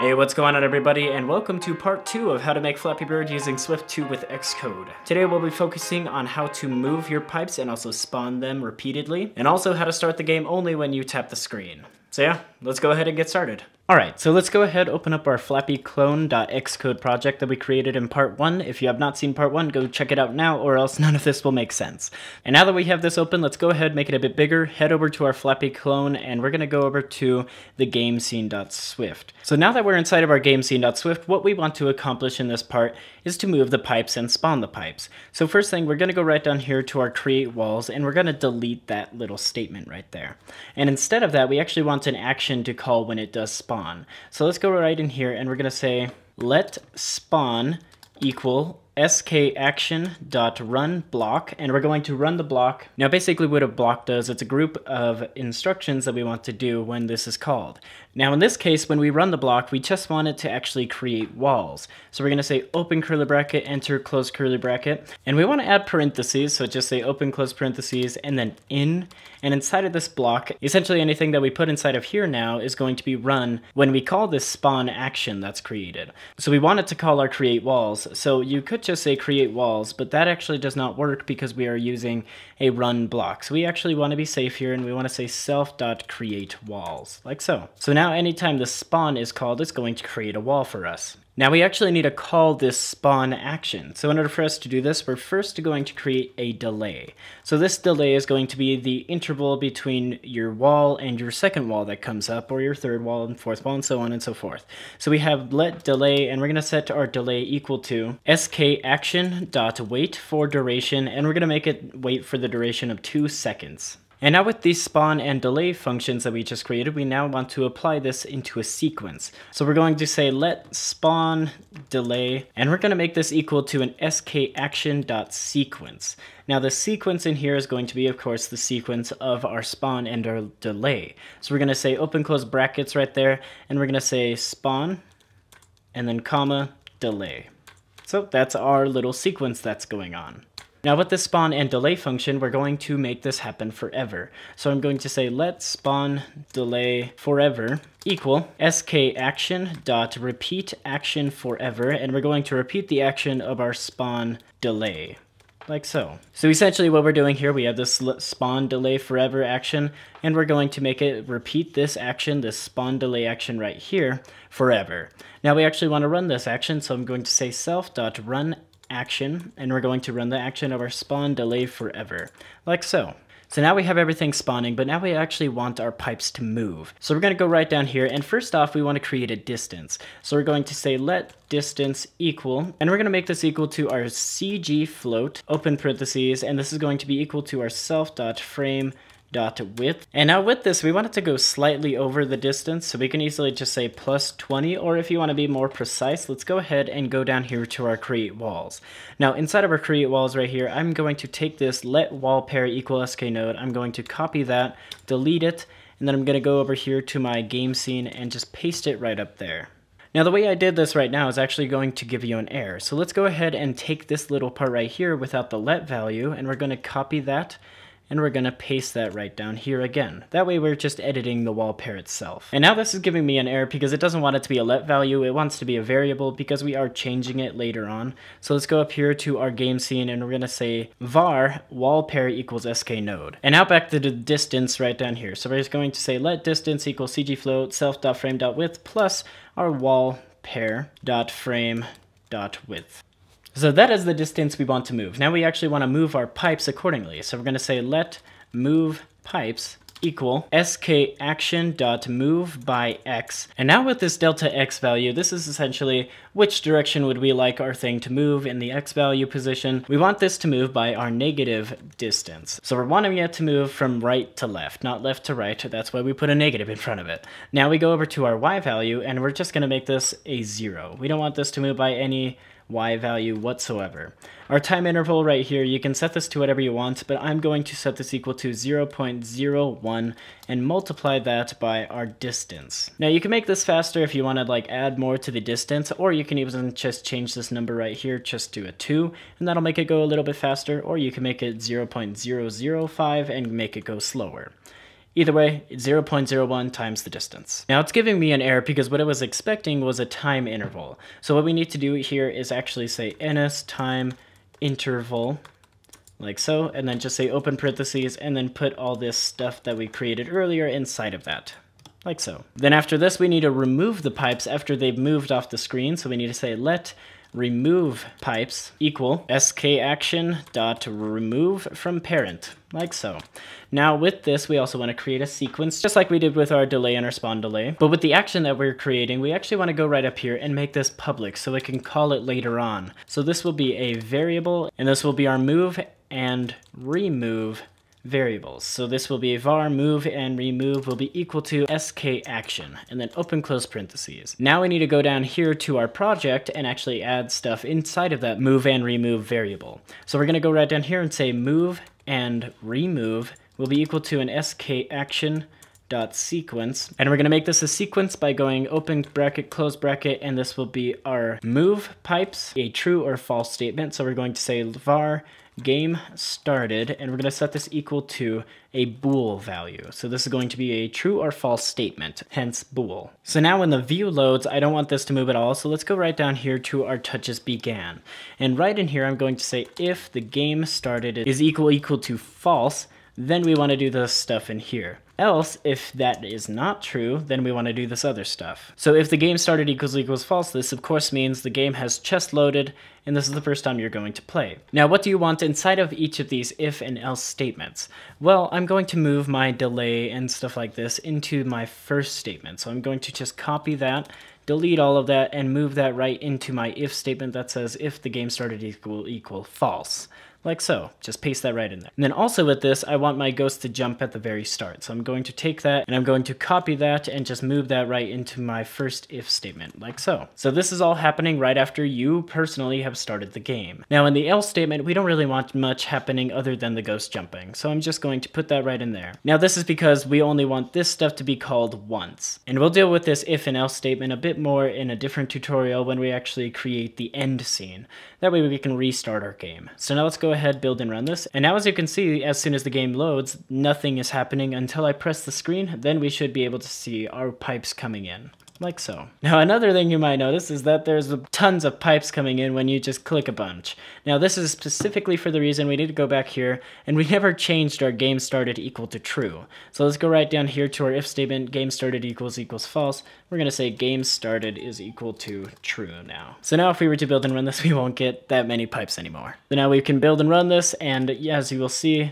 Hey, what's going on everybody, and welcome to part 2 of how to make Flappy Bird using Swift 2 with Xcode. Today we'll be focusing on how to move your pipes and also spawn them repeatedly, and also how to start the game only when you tap the screen. So yeah, let's go ahead and get started. Alright, so let's go ahead, open up our Flappy clone.xcode project that we created in part 1. If you have not seen part 1, go check it out now, or else none of this will make sense. And now that we have this open, let's go ahead, make it a bit bigger, head over to our Flappy clone, and we're going to go over to the GameScene.swift. So now that we're inside of our GameScene.swift, what we want to accomplish in this part is to move the pipes and spawn the pipes. So first thing, we're going to go right down here to our create walls, and we're going to delete that little statement right there. And instead of that, we actually want an action to call when it does spawn. So let's go right in here and we're going to say let spawn equal SKAction.run block, and we're going to run the block. Now basically what a block does, it's a group of instructions that we want to do when this is called. Now in this case, when we run the block, we just want it to actually create walls. So we're going to say open curly bracket, enter close curly bracket, and we want to add parentheses, so just say open close parentheses and then in, and inside of this block, essentially anything that we put inside of here now is going to be run when we call this spawn action that's created. So we want it to call our create walls, so you could just say create walls, but that actually does not work because we are using a run block. So we actually want to be safe here and we want to say self.create walls, like so. So now anytime the spawn is called, it's going to create a wall for us. Now we actually need to call this spawn action. So in order for us to do this, we're first going to create a delay. So this delay is going to be the interval between your wall and your second wall that comes up, or your third wall and fourth wall, and so on and so forth. So we have let delay, and we're going to set our delay equal to SKAction.wait for duration, and we're going to make it wait for the duration of 2 seconds. And now with these spawn and delay functions that we just created, we now want to apply this into a sequence. So we're going to say let spawn delay, and we're going to make this equal to an SKAction.sequence. Now the sequence in here is going to be, of course, the sequence of our spawn and our delay. So we're going to say open close brackets right there, and we're going to say spawn, and then comma, delay. So that's our little sequence that's going on. Now with this spawn and delay function, we're going to make this happen forever. So I'm going to say let spawn delay forever equal SKAction.repeat action forever, and we're going to repeat the action of our spawn delay, like so. So essentially what we're doing here, we have this spawn delay forever action, and we're going to make it repeat this action, this spawn delay action right here, forever. Now we actually want to run this action, so I'm going to say self.run action, and we're going to run the action of our spawn delay forever, like so. So now we have everything spawning, but now we actually want our pipes to move. So we're going to go right down here, and first off, we want to create a distance. So we're going to say let distance equal, and we're going to make this equal to our CGFloat, open parentheses, and this is going to be equal to our self.frame.width. And now with this, we want it to go slightly over the distance, so we can easily just say plus 20, or if you want to be more precise, let's go ahead and go down here to our create walls. Now inside of our create walls right here, I'm going to take this let wall pair equal SKNode, I'm going to copy that, delete it, and then I'm going to go over here to my game scene and just paste it right up there. Now the way I did this right now is actually going to give you an error, so let's go ahead and take this little part right here without the let value, and we're going to copy that, and we're going to paste that right down here again. That way we're just editing the wall pair itself. And now this is giving me an error because it doesn't want it to be a let value, it wants to be a variable because we are changing it later on. So let's go up here to our game scene and we're going to say var wall pair equals SKNode. And now back to the distance right down here. So we're just going to say let distance equal cgfloat self.frame.width plus our wall pair.frame.width. So that is the distance we want to move. Now we actually want to move our pipes accordingly. So we're going to say let move pipes equal SKAction.move by x. And now with this delta x value, this is essentially which direction would we like our thing to move in the x value position. We want this to move by our negative distance. So we're wanting it to move from right to left, not left to right. That's why we put a negative in front of it. Now we go over to our y value and we're just going to make this a 0. We don't want this to move by any y value whatsoever. Our time interval right here, you can set this to whatever you want, but I'm going to set this equal to 0.01 and multiply that by our distance. Now you can make this faster if you want to like add more to the distance, or you can even just change this number right here just to a 2, and that'll make it go a little bit faster, or you can make it 0.005 and make it go slower. Either way, it's 0.01 times the distance. Now it's giving me an error because what I was expecting was a time interval. So what we need to do here is actually say NSTimeInterval, like so, and then just say open parentheses and then put all this stuff that we created earlier inside of that, like so. Then after this, we need to remove the pipes after they've moved off the screen. So we need to say let remove pipes equal SKAction.remove from parent, like so. Now with this, we also want to create a sequence, just like we did with our delay and our spawn delay. But with the action that we're creating, we actually want to go right up here and make this public so we can call it later on. So this will be a variable, and this will be our move and remove variables. So this will be var move and remove will be equal to SKAction, and then open close parentheses. Now we need to go down here to our project and actually add stuff inside of that move and remove variable. So we're going to go right down here and say move and remove will be equal to an SKAction dot sequence, and we're going to make this a sequence by going open bracket close bracket, and this will be our move pipes, a true or false statement. So we're going to say var game started, and we're going to set this equal to a bool value. So this is going to be a true or false statement, hence bool. So now when the view loads, I don't want this to move at all. So let's go right down here to our touches began, and right in here I'm going to say if the game started is equal to false, then we want to do this stuff in here. Else, if that is not true, then we want to do this other stuff. So if the game started equals false, this of course means the game has just loaded, and this is the first time you're going to play. Now, what do you want inside of each of these if and else statements? Well, I'm going to move my delay and stuff like this into my first statement. So I'm going to just copy that, delete all of that, and move that right into my if statement that says if the game started equal false. Like so, just paste that right in there. And then also with this, I want my ghost to jump at the very start. So I'm going to take that and I'm going to copy that and just move that right into my first if statement, like so. So this is all happening right after you personally have started the game. Now in the else statement, we don't really want much happening other than the ghost jumping. So I'm just going to put that right in there. Now this is because we only want this stuff to be called once. And we'll deal with this if and else statement a bit more in a different tutorial when we actually create the end scene. That way we can restart our game. So now let's go ahead, build and run this, and now as you can see, as soon as the game loads, nothing is happening until I press the screen. Then we should be able to see our pipes coming in, like so. Now another thing you might notice is that there's tons of pipes coming in when you just click a bunch. Now this is specifically for the reason we need to go back here, and we never changed our game started equal to true. So let's go right down here to our if statement, game started equals false. We're gonna say game started is equal to true now. So now if we were to build and run this, we won't get that many pipes anymore. So now we can build and run this, and as you will see,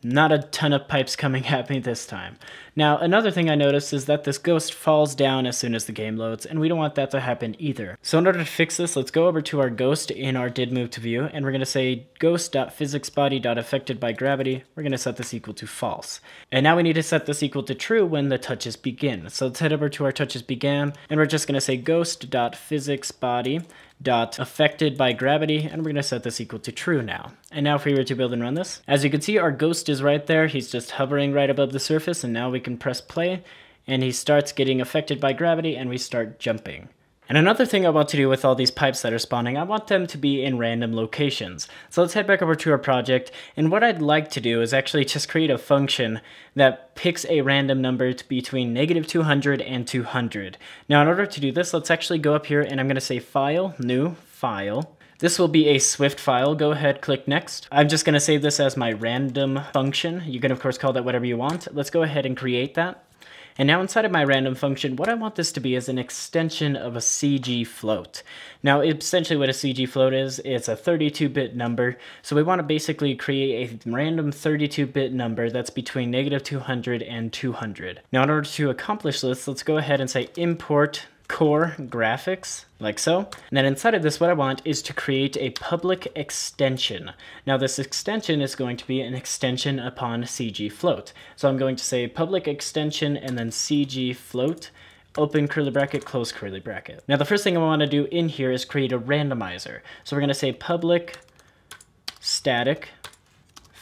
not a ton of pipes coming at me this time. Now, another thing I noticed is that this ghost falls down as soon as the game loads, and we don't want that to happen either. So in order to fix this, let's go over to our ghost in our did move to view, and we're going to say ghost.physicsBody.affected by gravity. We're going to set this equal to false. And now we need to set this equal to true when the touches begin. So let's head over to our touches began, and we're just going to say ghost.physicsBody.affected by gravity, and we're going to set this equal to true now. And now if we were to build and run this, as you can see, our ghost is right there. He's just hovering right above the surface, and now we can press play, and he starts getting affected by gravity, and we start jumping. And another thing I want to do with all these pipes that are spawning, I want them to be in random locations. So let's head back over to our project, and what I'd like to do is actually just create a function that picks a random number between -200 and 200. Now in order to do this, let's actually go up here, and I'm going to say file, new file. This will be a Swift file. Go ahead, click next. I'm just going to save this as my random function. You can of course call that whatever you want. Let's go ahead and create that. And now inside of my random function, what I want this to be is an extension of a CGFloat. Now essentially what a CGFloat is, it's a 32-bit number. So we want to basically create a random 32-bit number that's between -200 and 200. Now in order to accomplish this, let's go ahead and say import Core Graphics, like so. And then inside of this, what I want is to create a public extension. Now this extension is going to be an extension upon CGFloat. So I'm going to say public extension and then CGFloat, open curly bracket, close curly bracket. Now the first thing I want to do in here is create a randomizer. So we're going to say public static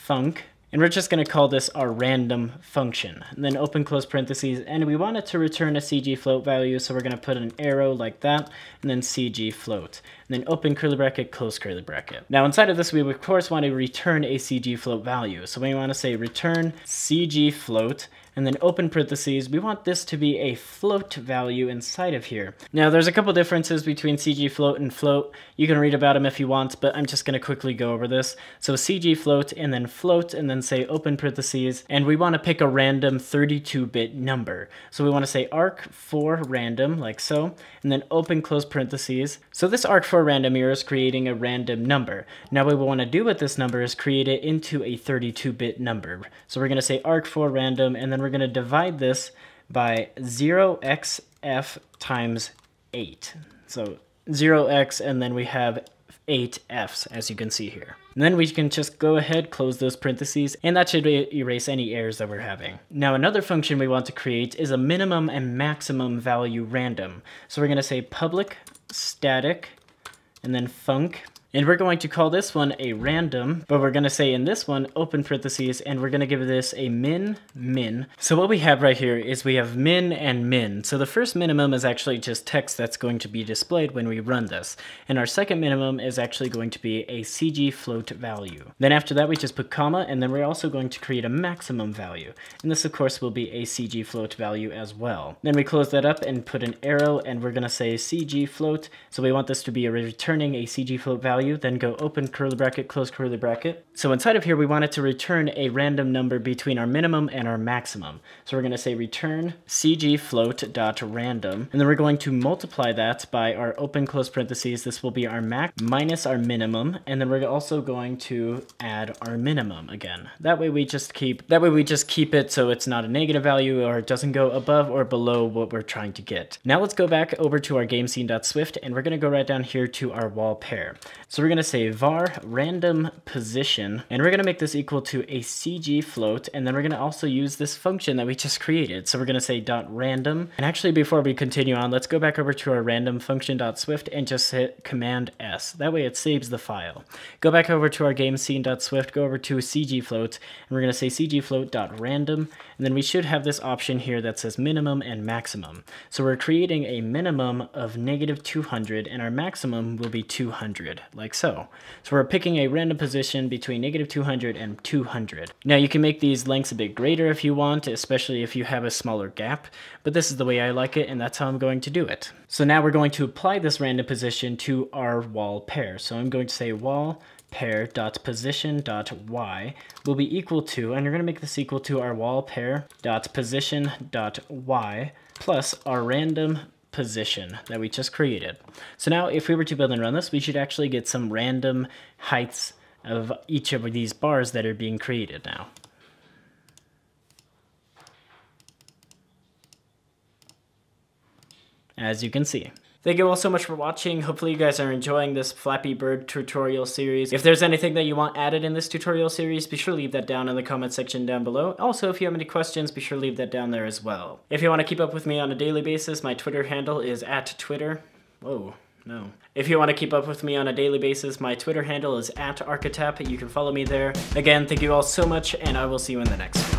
func, and we're just going to call this our random function, and then open close parentheses, and we want it to return a CGFloat value, so we're going to put an arrow like that, and then CGFloat, and then open curly bracket, close curly bracket. Now inside of this, we would of course want to return a CGFloat value, so we want to say return CGFloat, and then open parentheses, we want this to be a float value inside of here. Now there's a couple differences between CGFloat and float. You can read about them if you want, but I'm just going to quickly go over this. So CGFloat and then float and then say open parentheses, and we want to pick a random 32-bit number. So we want to say arc4random, like so, and then open close parentheses. So this arc4random here is creating a random number. Now what we want to do with this number is create it into a 32-bit number. So we're going to say arc4random, and then we're going to divide this by 0xf times 8. So 0x, and then we have 8 f's, as you can see here. And then we can just go ahead, close those parentheses, and that should erase any errors that we're having. Now another function we want to create is a minimum and maximum value random. So we're going to say public static and then func. And we're going to call this one a random, but we're going to say in this one, open parentheses, and we're going to give this a min. So what we have right here is we have min and min. So the first minimum is actually just text that's going to be displayed when we run this. And our second minimum is actually going to be a CGFloat value. Then after that, we just put comma, and then we're also going to create a maximum value. And this, of course, will be a CGFloat value as well. Then we close that up and put an arrow, and we're going to say CGFloat. So we want this to be returning a CGFloat value. Then go open curly bracket, close curly bracket. So inside of here, we want it to return a random number between our minimum and our maximum. So we're going to say return cgfloat.random, and then we're going to multiply that by our open close parentheses. This will be our max minus our minimum, and then we're also going to add our minimum again. That way we just keep it so it's not a negative value, or it doesn't go above or below what we're trying to get. Now let's go back over to our GameScene.swift, and we're going to go right down here to our wall pair. So we're going to say var random position, and we're going to make this equal to a CGFloat, and then we're going to also use this function that we just created. So we're going to say dot random, and actually before we continue on, let's go back over to our random function.swift and just hit command S. That way it saves the file. Go back over to our GameScene.swift, go over to CGFloat, and we're going to say CGFloat.random, and then we should have this option here that says minimum and maximum. So we're creating a minimum of -200, and our maximum will be 200. Like so. So we're picking a random position between -200 and 200. Now you can make these lengths a bit greater if you want, especially if you have a smaller gap, but this is the way I like it, and that's how I'm going to do it. So now we're going to apply this random position to our wall pair. So I'm going to say wall pair dot position dot y will be equal to, and we're going to make this equal to our wall pair dot position dot y plus our random position that we just created. So now if we were to build and run this, we should actually get some random heights of each of these bars that are being created now. As you can see. Thank you all so much for watching. Hopefully you guys are enjoying this Flappy Bird tutorial series. If there's anything that you want added in this tutorial series, be sure to leave that down in the comment section down below. Also, if you have any questions, be sure to leave that down there as well. If you want to keep up with me on a daily basis, my Twitter handle is @Twitter. Whoa. No. If you want to keep up with me on a daily basis, my Twitter handle is @Archetapp. You can follow me there. Again, thank you all so much, and I will see you in the next one.